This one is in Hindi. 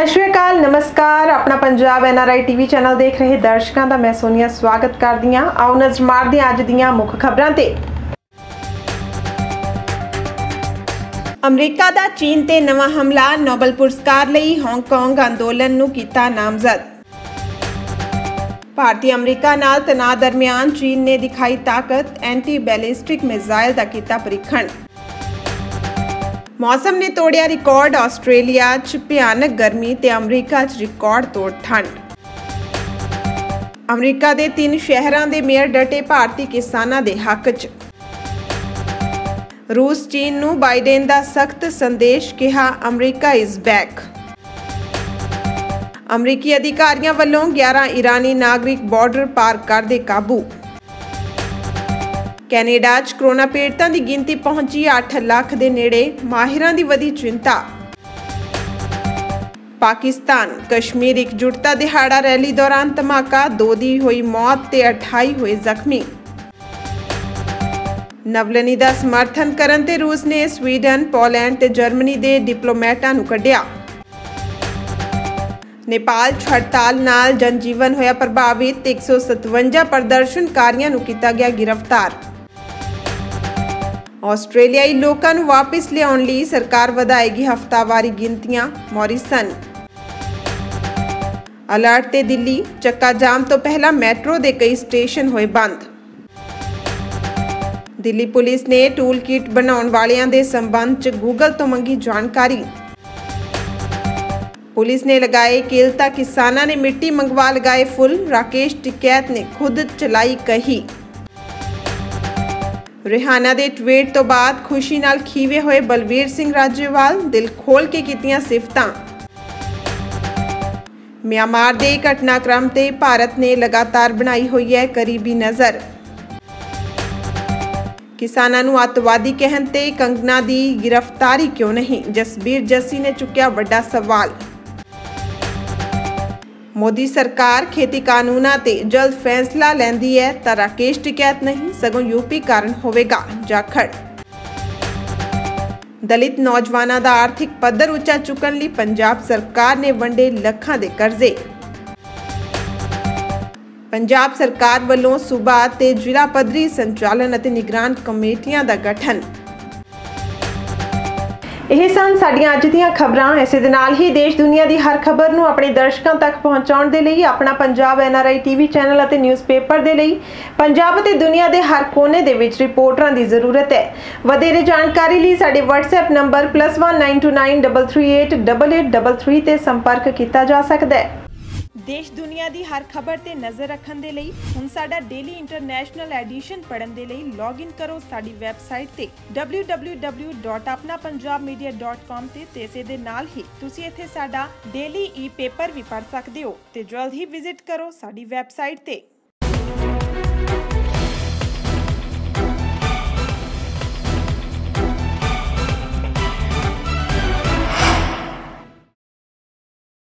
सत श्री अकाल, नमस्कार। Apna Punjab NRI TV channel देख रहे दर्शकों का मैं सोनिया स्वागत कर दी हाँ। आओ नज़र मारदे हां अज दीआं मुख खबरां ते। अमरीका दा चीन ते नवा हमला, नोबल पुरस्कार लई हांगकांग अंदोलन नूं कीता नामजद। भारतीय अमरीका नाल तनाव दरमियान चीन ने दिखाई ताकत, एंटी बैलिस्टिक मिसाइल दा कीता परीक्षण। मौसम ने तोड़िया रिकॉर्ड, ऑस्ट्रेलिया च भयानक गर्मी ते अमरीका च रिकॉर्ड तोड़ ठंड। अमरीका दे 3 शहरां दे मेयर डटे भारतीय किसानां दे हक च। रूस चीन नूं बाइडेन दा सख्त संदेश, कहा अमरीका इज बैक। अमरीकी अधिकारियों वालों 11 ईरानी नागरिक बॉर्डर पार करदे काबू। कैनेडा च कोरोना पीड़ितां दी गिनती पहुंची 8 लाख दे नेड़े, माहिरां दी वधी चिंता। पाकिस्तान कश्मीर एकजुटता दिहाड़ा रैली दौरान धमाका, 2 दी होई मौत ते 28 होए जख्मी। नवलनी दा समर्थन करन ते रूस ने स्वीडन, पोलैंड ते जर्मनी दे डिप्लोमैटां नूं कढिआ। नेपाल च हड़ताल नाल जनजीवन होया प्रभावित, 157 प्रदर्शनकारियां नूं कीता गया गिरफ्तार। ऑस्ट्रेलियाई लोगों को वापस लियाउण लई सरकार वधाएगी हफ्तावारी गिनतियां, मॉरिसन। अलर्ट ते दिल्ली, चक्का जाम तो पहला मैट्रो के कई स्टेशन होए बंद। दिल्ली पुलिस ने टूल किट बनाने वालियां दे संबंध च गूगल तो मंगी जानकारी। पुलिस ने लगाए किल तां किसानां ने मिट्टी मंगवा लगाए फुल, राकेश टिकैत ने खुद चलाई कही। रिहाना दे ट्वीट तो बाद खुशी नाल खीवे होए बलवीर सिंह राजेवाल, दिल खोल के कीतियां सिफतां। म्यांमार दे घटनाक्रम ते भारत ने लगातार बनाई हुई है करीबी नज़र। किसानां नूं अतवादी कहण ते कंगना दी गिरफ्तारी क्यों नहीं, जसबीर जस्सी ने चुक्या वड्डा सवाल। मोदी सरकार खेती कानूनां ते जल्द फैसला लैंदी है तां राकेश टिकैत नहीं सगों यूपी कारण होवेगा जाखड़। दलित नौजवानों का आर्थिक पद्धर उच्चा चुकण लई पंजाब सरकार ने वंडे लखां दे कर्जे। पंजाब सरकार वालों सूबा ते जिला पद्धरी संचालन अते निगरान कमेटियां दा गठन। यह सन साडियां अज दीयां खबरां। इस ही देश दुनिया की हर खबर नूं अपने दर्शकों तक पहुँचाउण दे लई अपना पंजाब NRI TV चैनल अते न्यूज़पेपर दे लई पंजाब अते दुनिया के हर कोने दे विच रिपोर्टरां दी जरूरत है। वधेरे जानकारी लई साडे WhatsApp नंबर +1929 338 8833 ते संपर्क किया जा सकता है। देश दुनिया की हर खबर ते नज़र रखण दे लई हुण साडा डेली इंटरनैशनल एडिशन पढ़न दे लई लॉग इन करो साडी वैबसाइट ते www.apnapunjabmedia.com ते इस दे नाल ही तुसी इत्थे साडा डेली ई पेपर भी पढ़ सकदे हो ते जल्द ही विजिट करो साडी वैबसाइट ते।